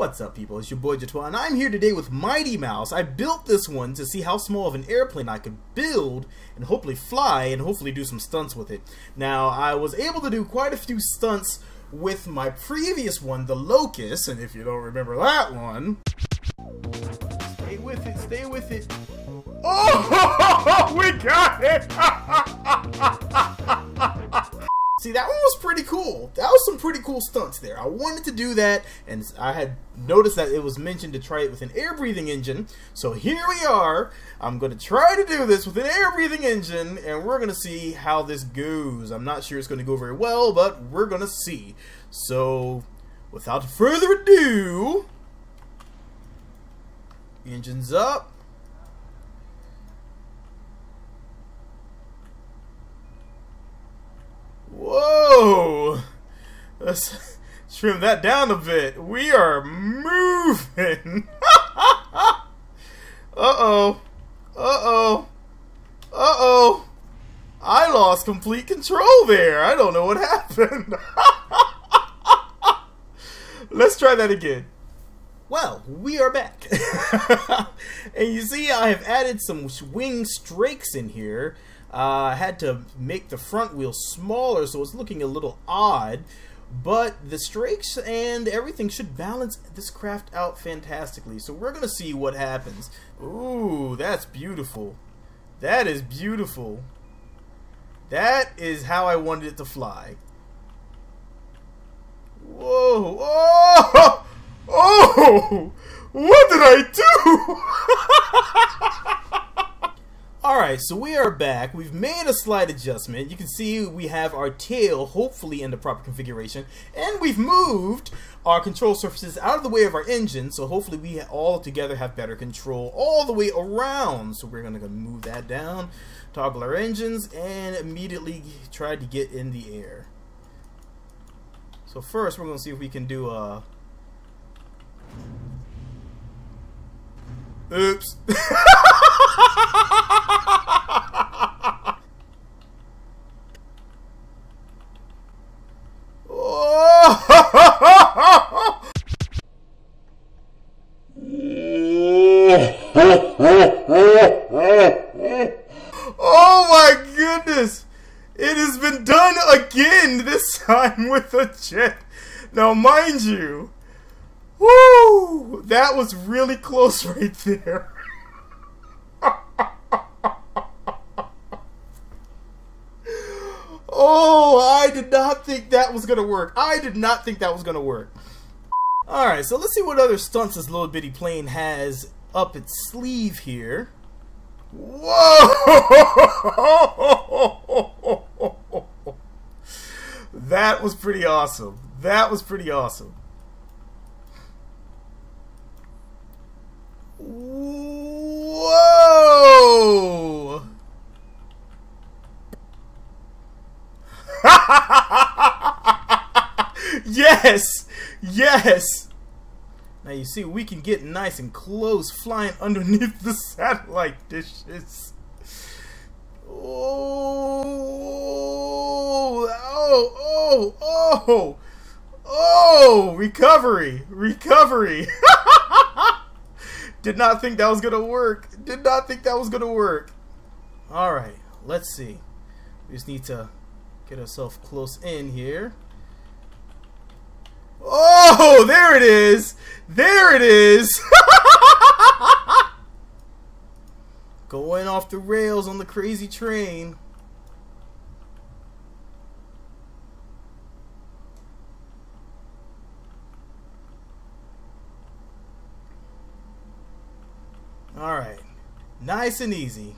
What's up, people? It's your boy Jatwaa, and I'm here today with Mighty Mouse. I built this one to see how small of an airplane I could build and hopefully fly and hopefully do some stunts with it. Now, I was able to do quite a few stunts with my previous one, the Locust, and if you don't remember that one... Stay with it, stay with it. Oh, we got it! See, that one was pretty cool. That was some pretty cool stunts there. I wanted to do that, and I had noticed that it was mentioned to try it with an air-breathing engine. So here we are. I'm going to try to do this with an air-breathing engine, and we're going to see how this goes. I'm not sure it's going to go very well, but we're going to see. So, without further ado, engine's up. Whoa! Let's trim that down a bit. We are moving! Uh-oh. Uh-oh. Uh-oh. I lost complete control there. I don't know what happened. Let's try that again. Well, we are back. And you see, I have added some wing strakes in here. I had to make the front wheel smaller, so it's looking a little odd, but the strakes and everything should balance this craft out fantastically, so we're gonna see what happens. Ooh, that's beautiful. That is beautiful. That is how I wanted it to fly. Whoa. Oh, oh! What did I do? Alright, so we are back. We've made a slight adjustment. You can see we have our tail hopefully in the proper configuration, and we've moved our control surfaces out of the way of our engine, so hopefully we all together have better control all the way around. So we're going to move that down, toggle our engines, and immediately try to get in the air. So first we're going to see if we can do a... Oops. Oh my goodness! It has been done again, this time with a jet. Now mind you, woo, that was really close right there. Oh, I did not think that was gonna work. I did not think that was gonna work. Alright, so let's see what other stunts this little bitty plane has up its sleeve here. Whoa! That was pretty awesome. That was pretty awesome. Whoa! Yes! Yes! Now you see, we can get nice and close flying underneath the satellite dishes. Oh! Oh! Oh! Oh! Oh! Recovery! Recovery! Did not think that was gonna work. Did not think that was gonna work. Alright, let's see. We just need to get ourselves close in here. Oh, there it is! There it is! Going off the rails on the crazy train. Alright, nice and easy.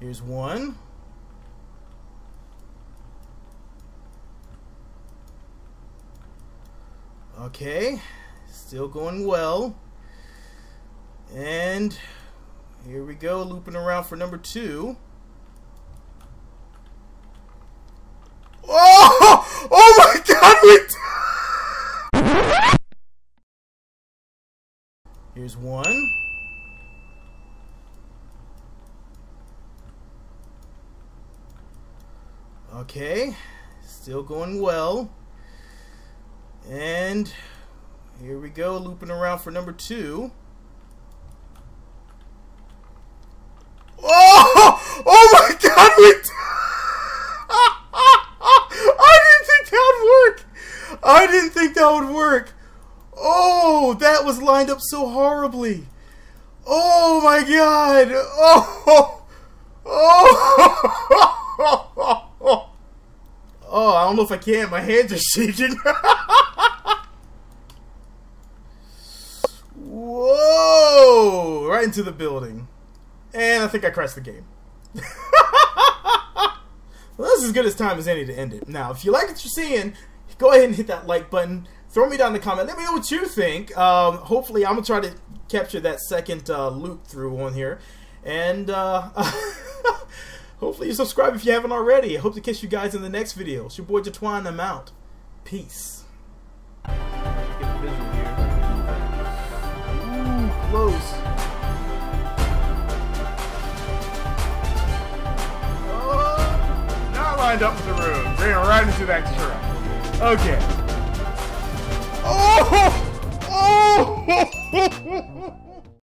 Here's one. Okay, still going well. And here we go, looping around for number two. Oh! Oh my God! Here's one. Okay, still going well. And Here we go, looping around for number two. Oh! Oh my God! I didn't think that would work. Oh, that was lined up so horribly. Oh my God. Oh. Oh. Oh, I don't know if I can. My hands are shaking. Whoa. Right into the building. And I think I crashed the game. Well, that's as good as time as any to end it. Now, if you like what you're seeing, go ahead and hit that like button. Throw me down in the comment. Let me know what you think. Hopefully, I'm going to try to capture that second loop through on here. And hopefully you subscribe if you haven't already. I hope to catch you guys in the next video. It's your boy Jatwaa, and I'm out. Peace. Get a visual here. Ooh, close. Oh, not lined up with the room. Ran right into that truck. Okay.